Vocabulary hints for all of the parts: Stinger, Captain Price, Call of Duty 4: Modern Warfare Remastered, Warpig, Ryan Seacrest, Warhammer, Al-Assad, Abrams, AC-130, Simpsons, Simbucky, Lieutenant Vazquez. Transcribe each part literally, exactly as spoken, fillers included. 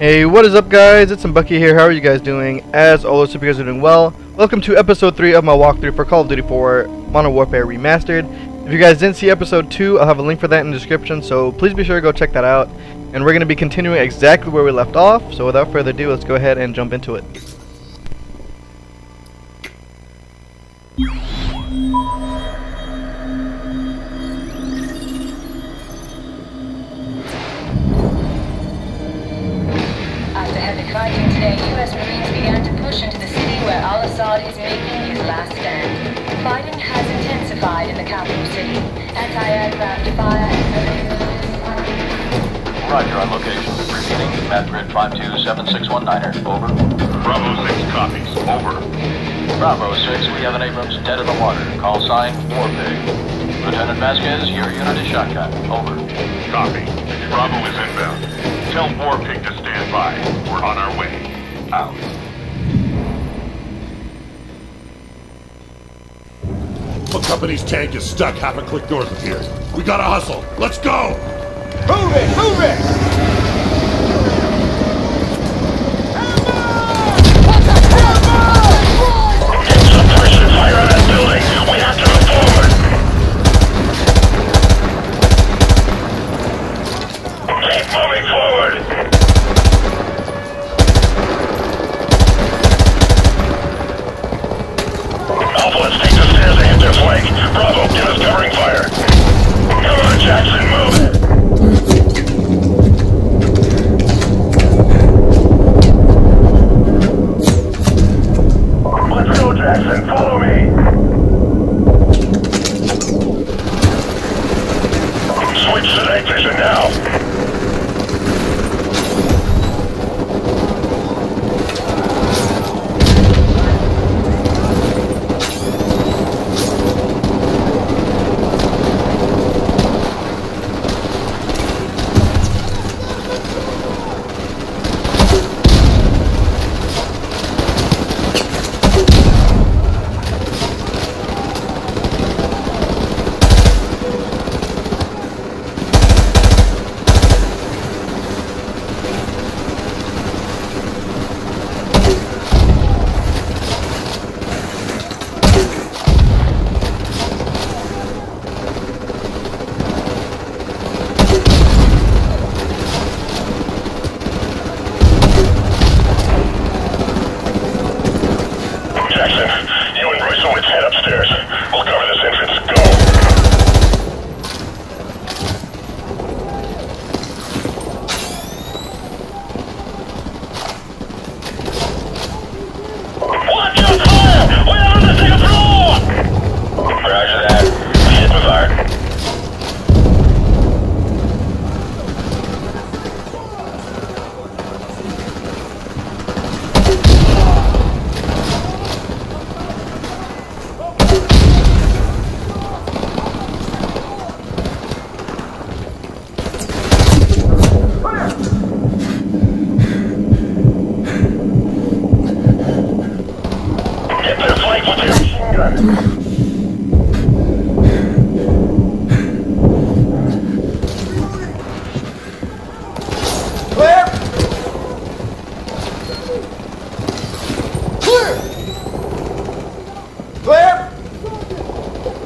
Hey, what is up guys? It's Bucky here. How are you guys doing? As always, hope you guys are doing well. Welcome to episode three of my walkthrough for Call of Duty four Modern Warfare Remastered. If you guys didn't see episode two, I'll have a link for that in the description, so please be sure to go check that out. And we're going to be continuing exactly where we left off, so without further ado, let's go ahead and jump into it. Al-Assad is making his last stand. Fighting has intensified in the capital city. Anti-aircraft fire has... Roger, on location. Repeating, command grid five two seven six one niner. Over. Bravo six copies. Over. Bravo six, we have an Abrams dead in the water. Call sign, Warpig. Lieutenant Vazquez, your unit is shotgun. Over. Copy. Bravo is inbound. Tell Warpig to stand by. We're on our way. Out. The company's tank is stuck half a click north of here. We gotta hustle. Let's go! Move it! Move it! Hammer! Hammer! We're getting some pressure fire on that building. We have to move forward. Keep moving forward. Alpha, let's take the stairs. Their flank. Bravo, give us covering fire. Come on, Jackson, move. Let's go, Jackson, follow me. Switch to night vision now.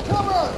Come on.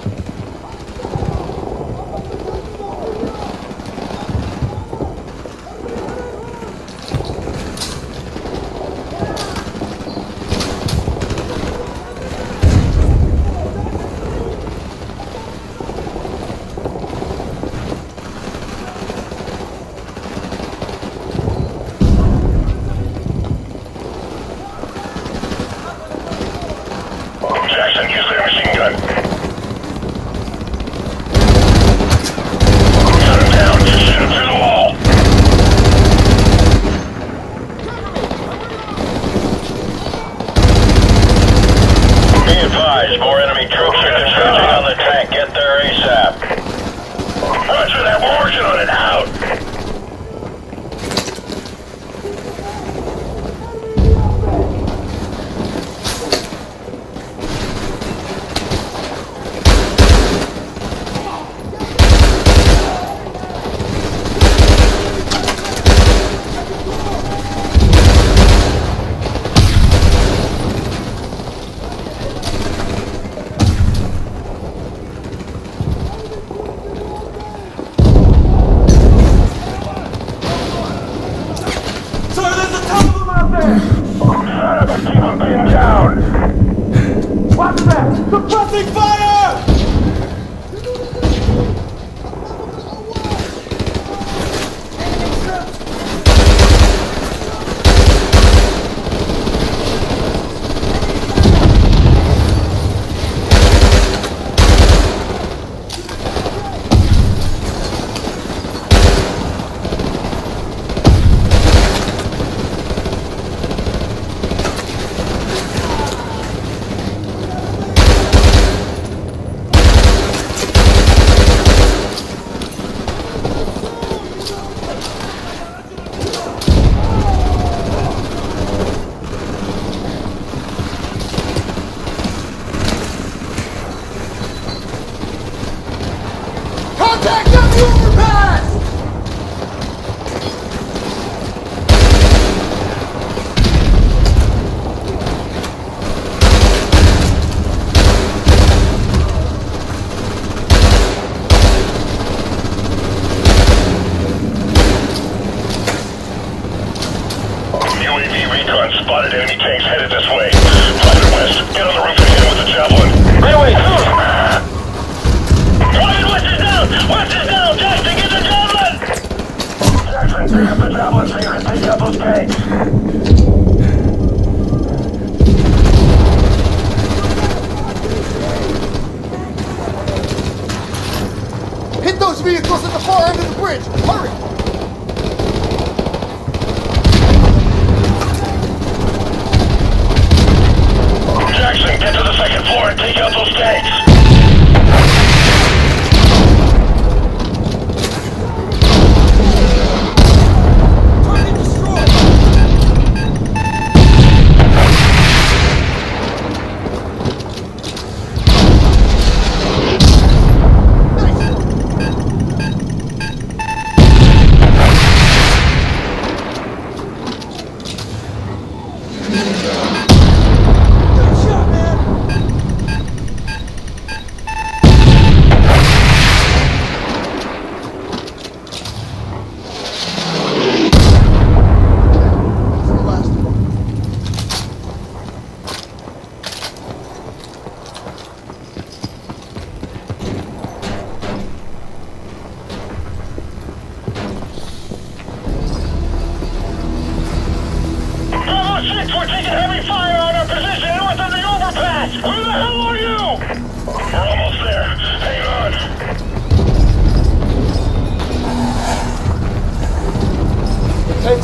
headed this way. Flatter West, get on the roof and hit him with the javelin. Right away, move! Wyatt, West is down! West is down! Jackson, get the javelin! Jackson, pick up the javelin finger and take out those tanks! Vehicles at the far end of the bridge! Hurry! Jackson, get to the second floor and take out those tanks! Trying to destroy!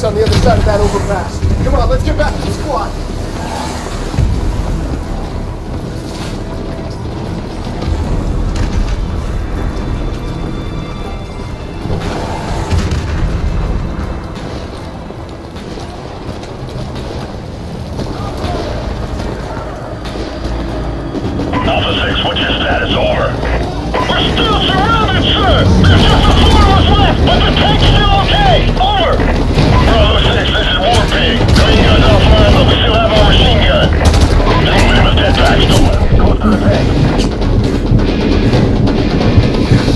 On the other side of that overpass. Come on, let's get back to the squad. Alpha six, what's your status? Over. We're still surrounded, sir! There's just a few of us left, but the tank's still okay! Over! Bravo six, this is Warpig. Green gun's on fire, but we still have our machine gun. Team members dead back, still go through the tank.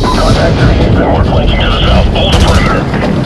Contact three, then we're flanking to the south. Hold the perimeter.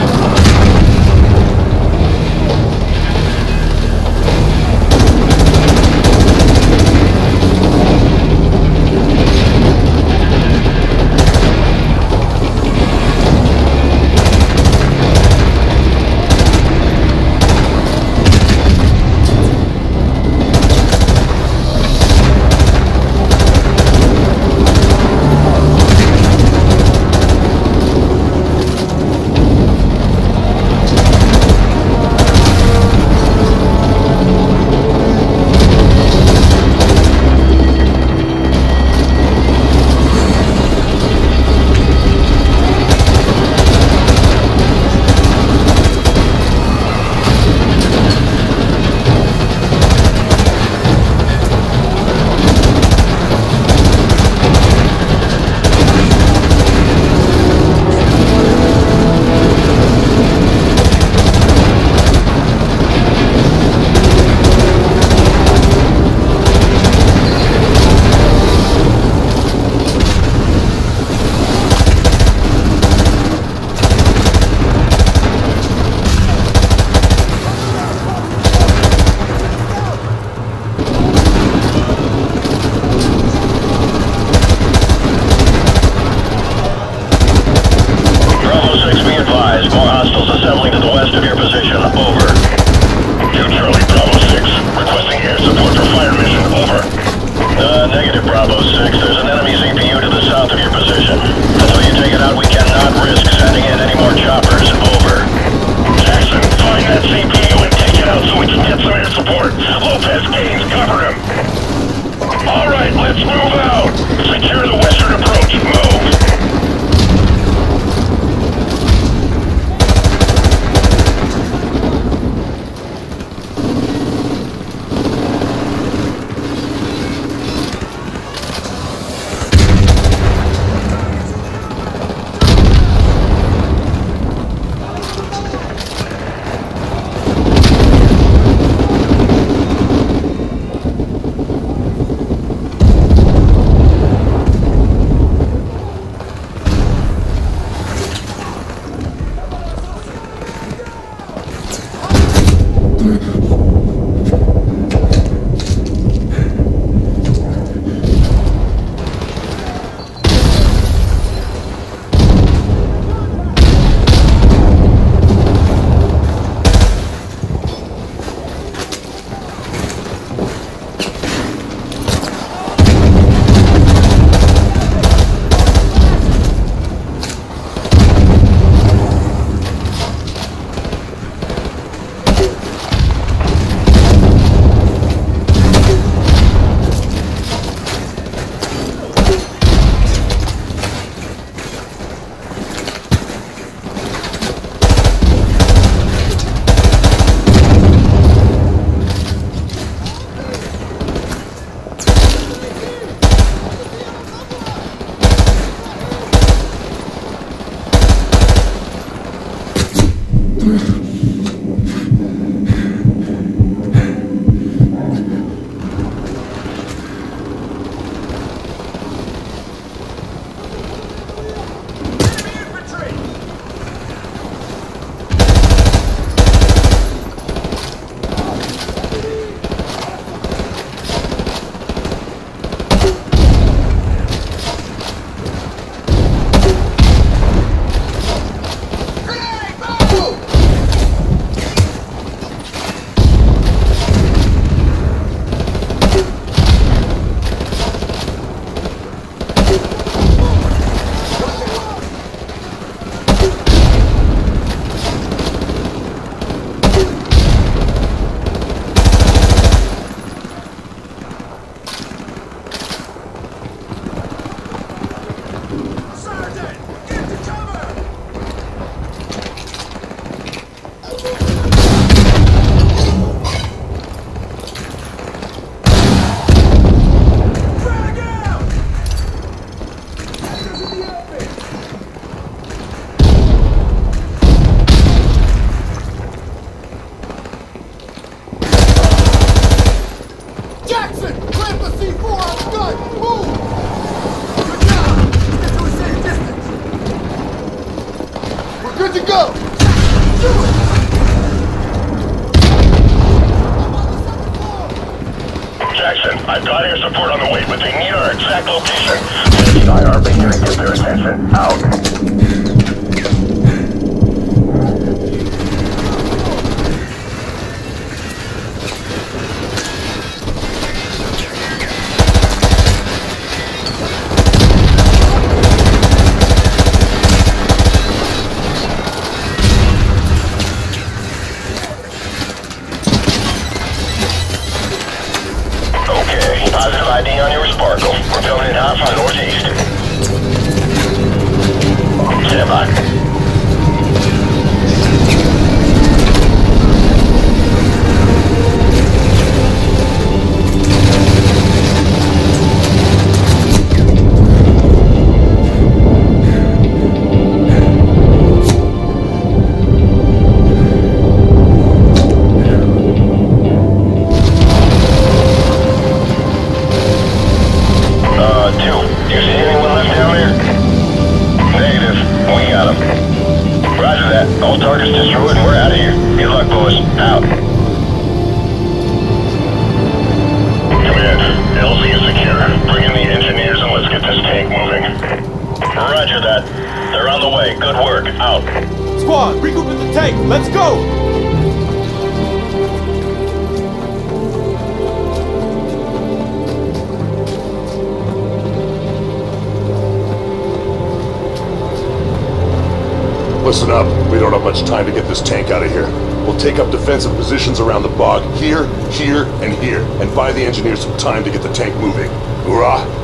Positions around the bog, here, here, and here, and buy the engineers some time to get the tank moving. Hoorah!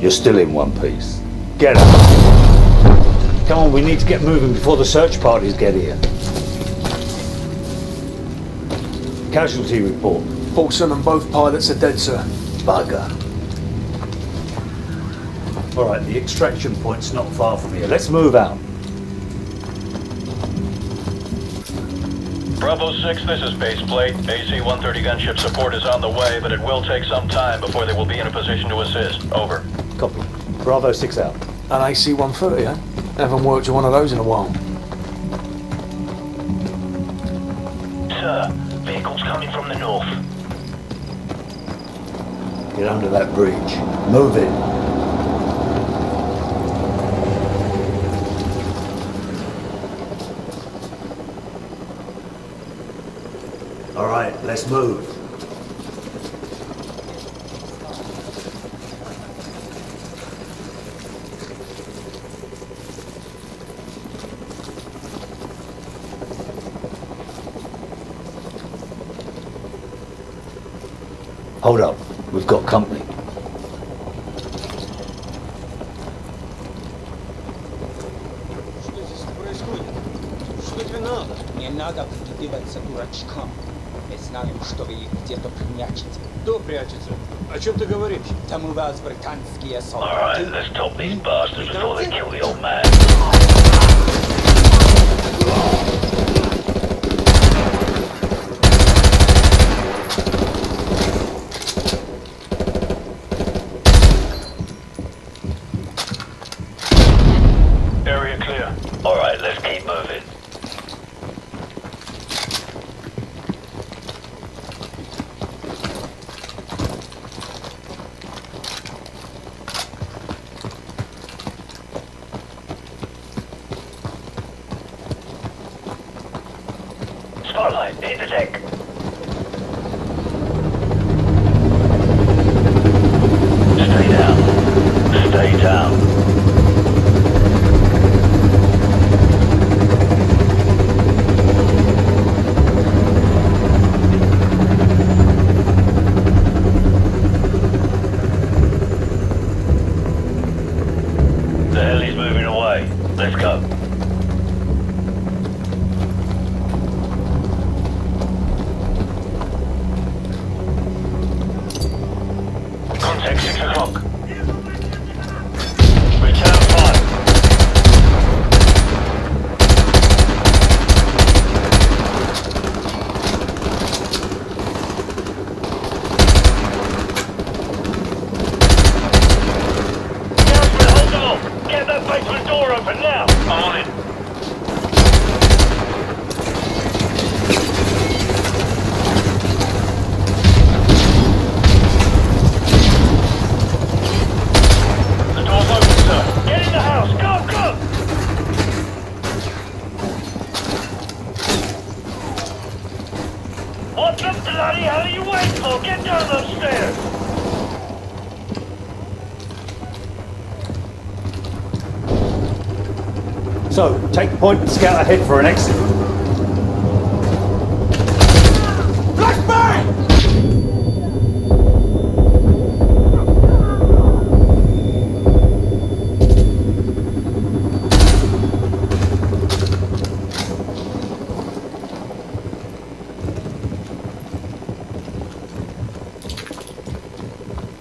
You're still in one piece. Get up! Come on, we need to get moving before the search parties get here. Casualty report. Paulson and both pilots are dead, sir. Bugger. Alright, the extraction point's not far from here. Let's move out. Bravo six, this is baseplate. A C one thirty gunship support is on the way, but it will take some time before they will be in a position to assist. Over. Copy. Bravo six out. An A C one thirty, eh? Haven't worked on one of those in a while. Sir, vehicles coming from the north. Get under that bridge. Move it. All right, let's move. Hold up, we've got company. Чтобы их где-то прячете. Кто прячется? О чем ты говоришь? Там у вас британские солдаты. All right, let's stop these bastards before they kill the old man. Keep moving. Spotlight near the deck. Stay down. Stay down. So, take point, scout ahead for an exit.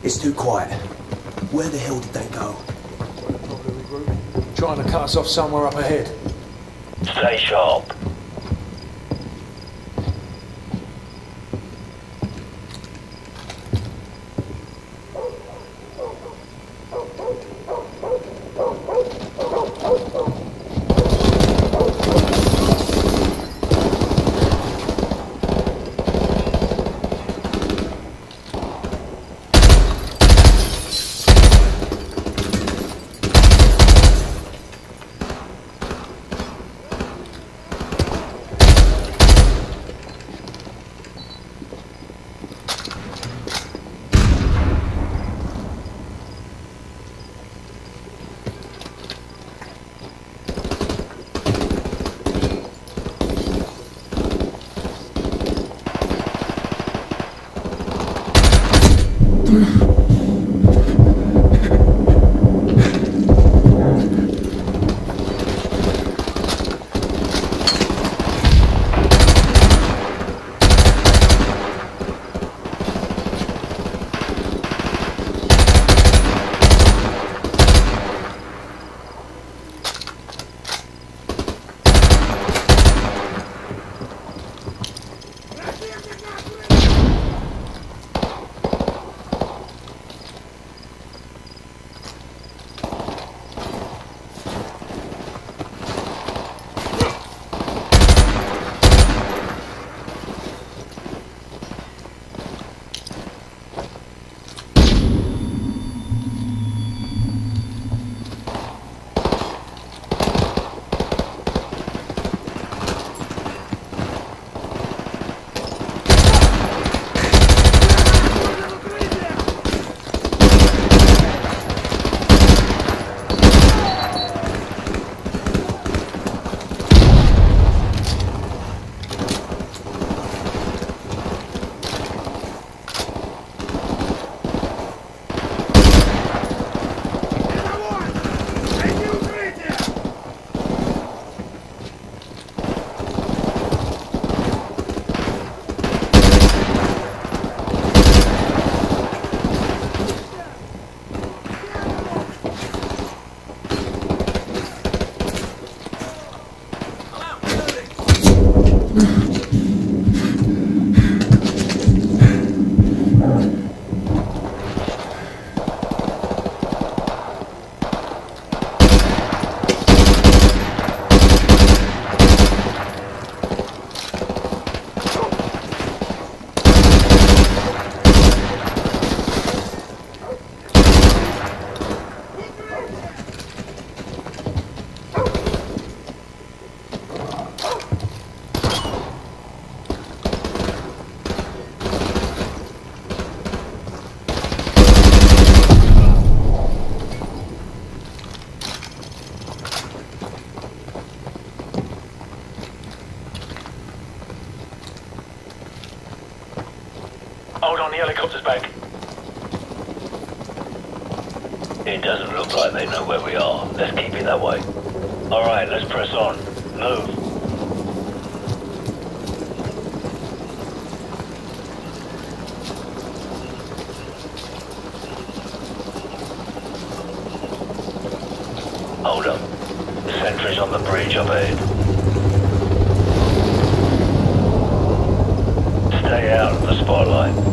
It's too quiet. Where the hell did they go? Trying to cut us off somewhere up ahead. Stay sharp. It doesn't look like they know where we are. Let's keep it that way. All right, let's press on. Move. Hold up. The sentry's on the bridge up ahead. Stay out of the spotlight.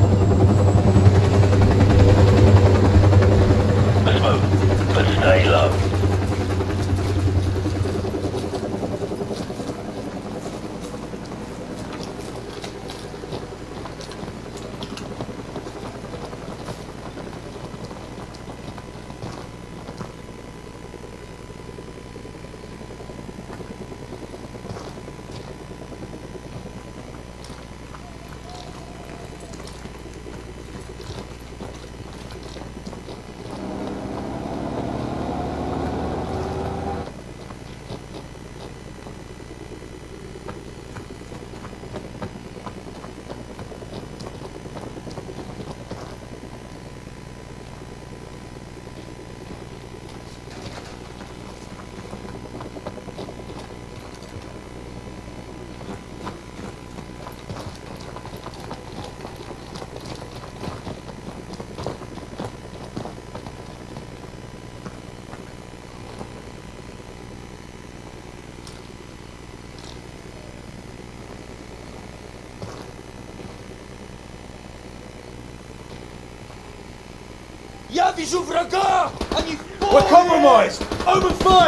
Stay low. We're compromised! Open fire!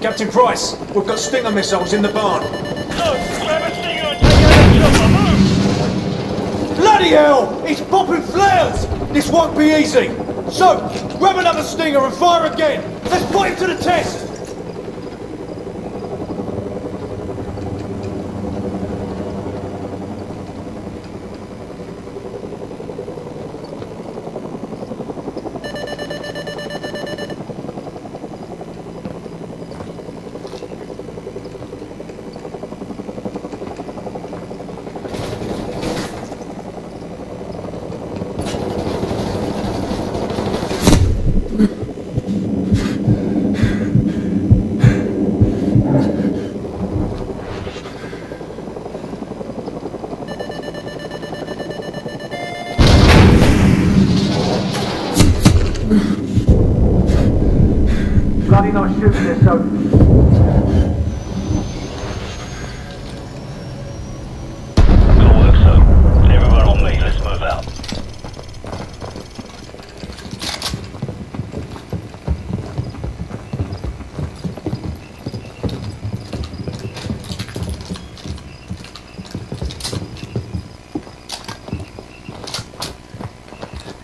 Captain Price, we've got Stinger missiles in the barn. Close! Grab a Stinger and take your head off! Move! Bloody hell! It's popping flares! This won't be easy! So, grab another Stinger and fire again! Let's put him to the test!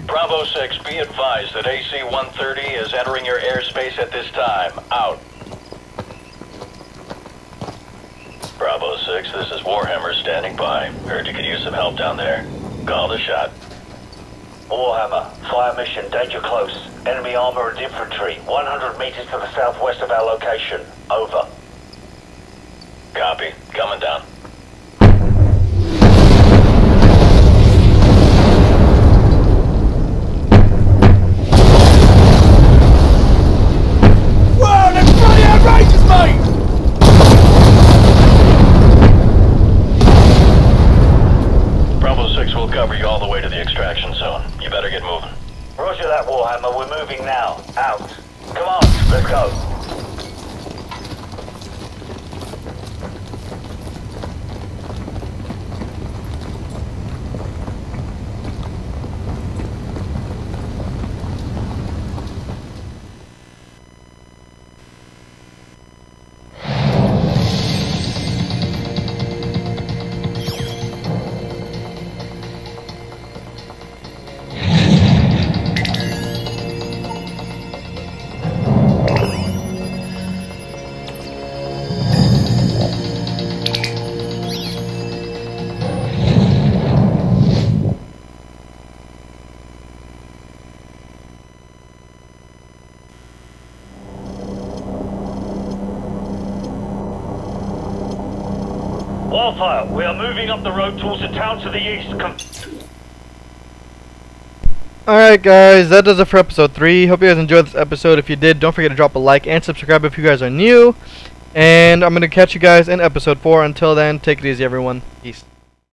Bravo six, be advised that A C one thirty is entering your airspace at this time. Out. Bravo six, this is Warhammer standing by. Heard you could use some help down there. Call the shot. Warhammer, fire mission, danger close. Enemy armor and infantry, one hundred meters to the southwest of our location. Over. Copy. Coming down. Wildfire, we are moving up the road towards the town to the east. Come. Alright guys, that does it for episode three. Hope you guys enjoyed this episode. If you did, don't forget to drop a like and subscribe if you guys are new. And I'm going to catch you guys in episode four. Until then, take it easy everyone. Peace.